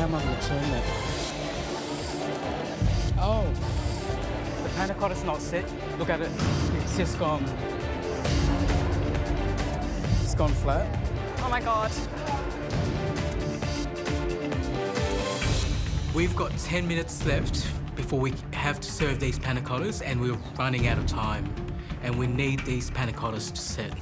come on, let's turn that. Oh, the panna cotta's not set. Look at it. It's just gone. It's gone flat. Oh my God. We've got 10 minutes left before we have to serve these panna cottas, and we're running out of time. And we need these panna cottas to set.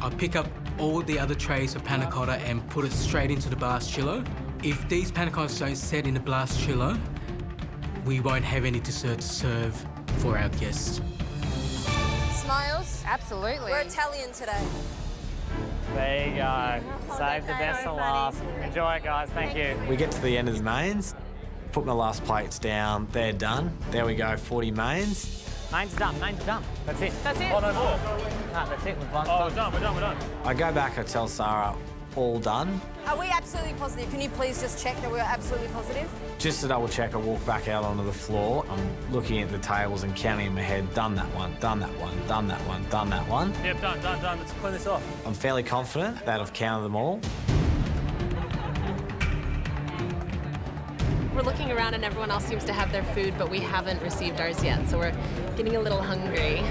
I'll pick up all the other trays of panna cotta and put it straight into the blast chiller. If these panna cottas don't set in the blast chiller, we won't have any dessert to serve for our guests. Smiles? Absolutely. We're Italian today. There you go. Save the best for last. Enjoy it, guys. Thank you. We get to the end of the mains. Put my last plates down. They're done. There we go. 40 mains. Mine's done. Mine's done. That's it. That's it. Oh, no more. No, that's it. We're done. I go back. I tell Sarah, all done. Are we absolutely positive? Can you please just check that we're absolutely positive? Just to double check, I walk back out onto the floor. I'm looking at the tables and counting in my head. Done that one. Done that one. Done that one. Done that one. Yep. Done. Let's clean this off. I'm fairly confident that I've counted them all. We're looking around and everyone else seems to have their food, but we haven't received ours yet, so we're getting a little hungry.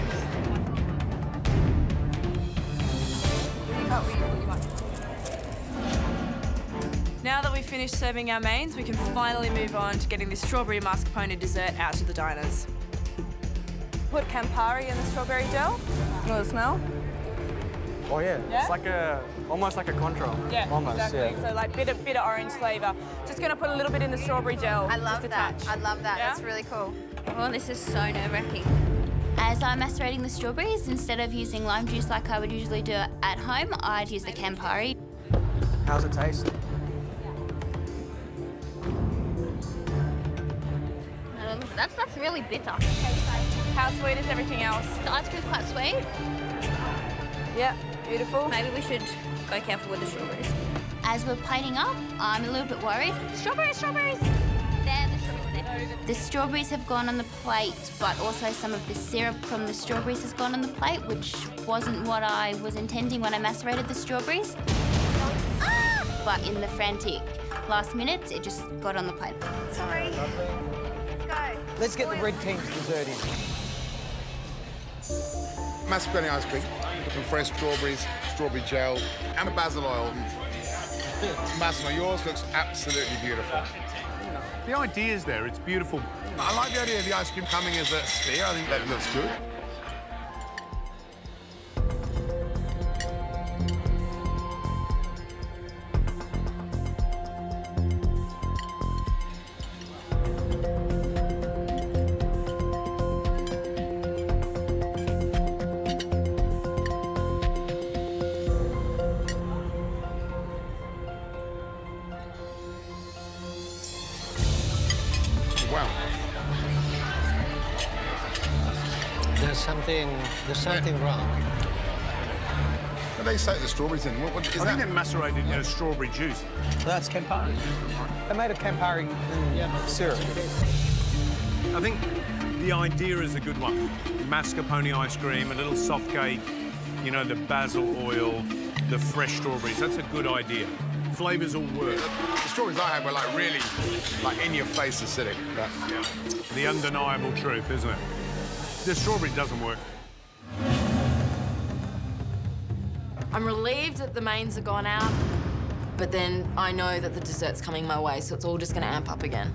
Now that we've finished serving our mains, we can finally move on to getting this strawberry mascarpone dessert out to the diners. Put Campari in the strawberry gel. You know the smell? Oh yeah. It's like a, almost like a contra. Yeah, almost, exactly. Yeah. So like bit of orange flavour. Just gonna put a little bit in the strawberry gel. I love that. I love that. Yeah? That's really cool. Oh, this is so nerve-wracking. As I'm macerating the strawberries, instead of using lime juice like I would usually do at home, I'd use the Campari. How's it taste? That stuff's really bitter. How sweet is everything else? The ice cream's quite sweet. Yeah, beautiful. Maybe we should go careful with the strawberries. As we're plating up, I'm a little bit worried. Strawberries, strawberries! There, the strawberries there. The strawberries have gone on the plate, but also some of the syrup from the strawberries has gone on the plate, which wasn't what I was intending when I macerated the strawberries. Ah! But in the frantic last minutes, it just got on the plate. Sorry. Let's go. Let's get the red team's dessert in. Mascarpone ice cream, some fresh strawberries, strawberry gel, and basil oil. Massimo, yours looks absolutely beautiful. The idea is there, it's beautiful. I like the idea of the ice cream coming as a sphere. I think that looks good. There's something wrong. But they soak the strawberries in. I think they're macerated in strawberry juice. That's Campari. They made a Campari syrup. I think the idea is a good one. Mascarpone ice cream, a little soft cake, you know, the basil oil, the fresh strawberries. That's a good idea. Flavours all work. The strawberries I had were like really, like in your face acidic. But, the undeniable truth, isn't it? The strawberry doesn't work. I'm relieved that the mains are gone out, but then I know that the dessert's coming my way, so it's all just gonna amp up again.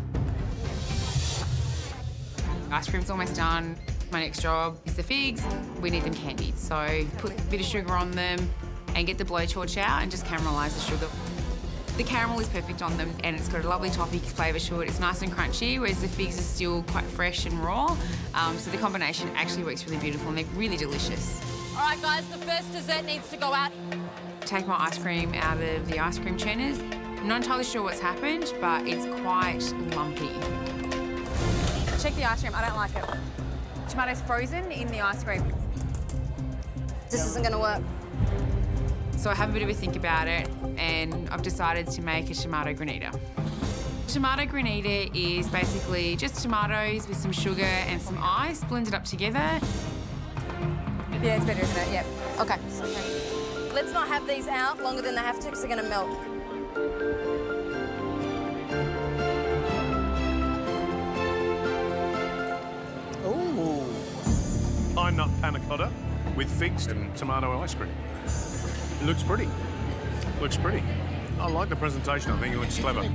Ice cream's almost done. My next job is the figs. We need them candied, so put a bit of sugar on them and get the blowtorch out and just caramelise the sugar. The caramel is perfect on them, and it's got a lovely toffee flavour to it. It's nice and crunchy, whereas the figs are still quite fresh and raw. So the combination actually works really beautiful, and they're really delicious. All right, guys, the first dessert needs to go out. Take my ice cream out of the ice cream churners. I'm not entirely sure what's happened, but it's quite lumpy. Check the ice cream. I don't like it. Tomatoes frozen in the ice cream. This isn't going to work. So I have a bit of a think about it, and I've decided to make a tomato granita. Tomato granita is basically just tomatoes with some sugar and some ice blended up together. Yeah, it's better, isn't it? Yep. Okay. Let's not have these out longer than they have to, because they're going to melt. nut panna cotta with figs and tomato ice cream. It looks pretty. Looks pretty. I like the presentation. I think it looks clever.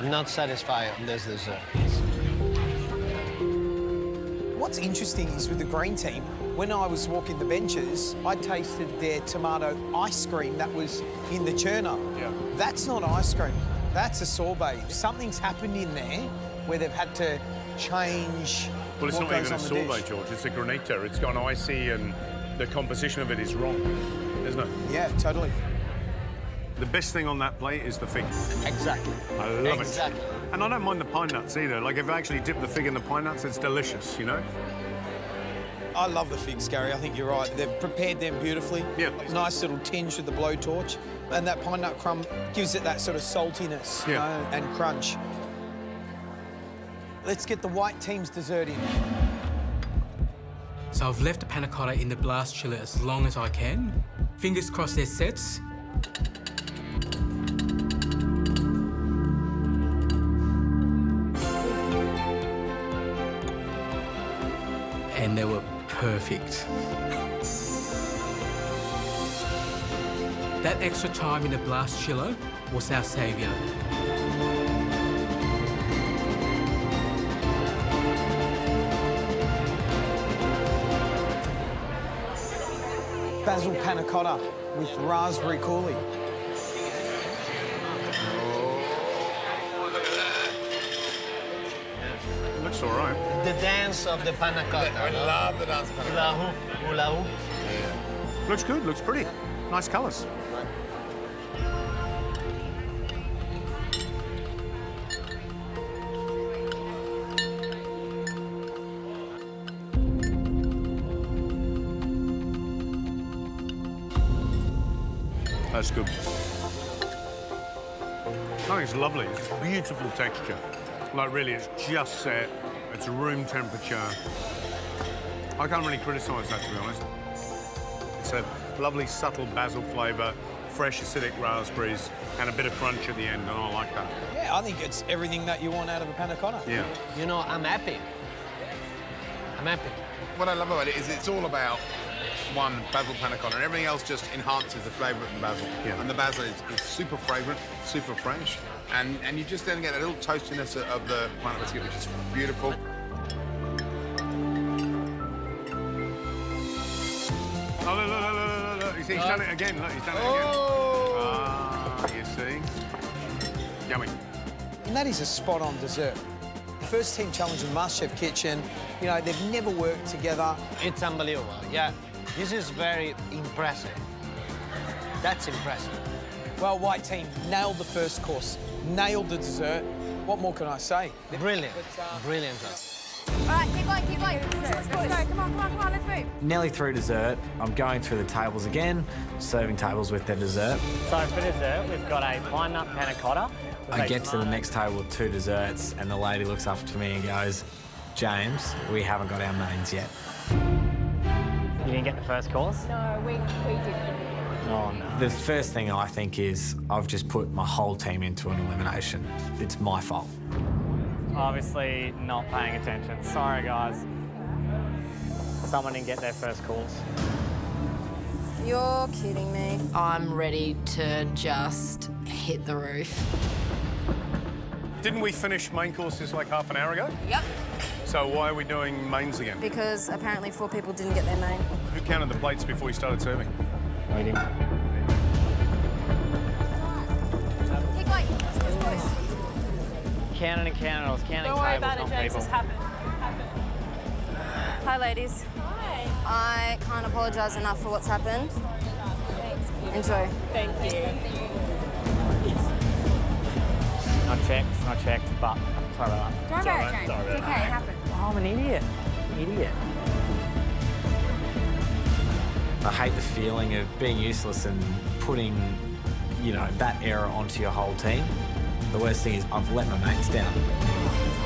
I'm not satisfied with this dessert. What's interesting is with the green team, when I was walking the benches, I tasted their tomato ice cream that was in the churner. Yeah. That's not ice cream, that's a sorbet. Something's happened in there where they've had to change. Well, it's not even a sorbet, George, it's a granita. It's gone icy and the composition of it is wrong, isn't it? Yeah, totally. The best thing on that plate is the fig. Exactly. I love it. And I don't mind the pine nuts either. Like, if I actually dip the fig in the pine nuts, it's delicious, you know? I love the figs, Gary. I think you're right. They've prepared them beautifully. Yeah. Nice little tinge with the blowtorch. And that pine nut crumb gives it that sort of saltiness, yeah, you know, and crunch. Let's get the white team's dessert in. So I've left the panna cotta in the blast chiller as long as I can. Fingers crossed they're sets. And they were perfect. That extra time in the blast chiller was our saviour. Basil panna cotta with raspberry coulis. It looks all right. The dance of the panna cotta. I love the dance of the panna cotta. Hula hoop, hula hoop. Yeah. Looks good, looks pretty. Nice colours. Right. That's good. I think it's lovely. It's a beautiful texture. Like, really, it's just set. It's room temperature. I can't really criticise that, to be honest. It's a lovely, subtle basil flavour, fresh, acidic raspberries, and a bit of crunch at the end, and I like that. Yeah, I think it's everything that you want out of a panna cotta. Yeah. You know, I'm happy. I'm happy. What I love about it is it's all about one basil panna cotta, and everything else just enhances the flavour of the basil. Yeah. And the basil is super fragrant, super fresh, and you just then get a little toastiness of the panna biscuit, which is beautiful. Oh, look, look, look, look, look. He's done it again, look, he's done it again. Ah, you see? Yummy. And that is a spot-on dessert. First team challenge in MasterChef Kitchen, you know, they've never worked together. It's unbelievable, yeah. This is very impressive. That's impressive. Well, white team nailed the first course, nailed the dessert. What more can I say? Brilliant. Brilliant. All right, keep going, keep going. Let's go. Come on, come on, come on, let's move. Nearly through dessert. I'm going through the tables again, serving tables with their dessert. So for dessert, we've got a pine nut panna cotta. I get to the next table with two desserts, and the lady looks up to me and goes, James, we haven't got our mains yet. You didn't get the first course? No, we didn't. Oh, no. The first thing I think is I've just put my whole team into an elimination. It's my fault. Obviously not paying attention. Sorry, guys. Someone didn't get their first course. You're kidding me. I'm ready to just hit the roof. Didn't we finish main courses like half an hour ago? Yep. So why are we doing mains again? Because apparently four people didn't get their main. Who counted the plates before you started serving? I didn't. Keep going. Counting and counting. I was counting tables, not people. Don't worry about it, James. It's happened. Hi, ladies. Hi. I can't apologise enough for what's happened. Enjoy. Thank you. Not checked, but sorry about that. Don't worry, James. It's okay, it happened. Oh, I'm an idiot. I hate the feeling of being useless and putting you know, that error onto your whole team. The worst thing is I've let my mates down.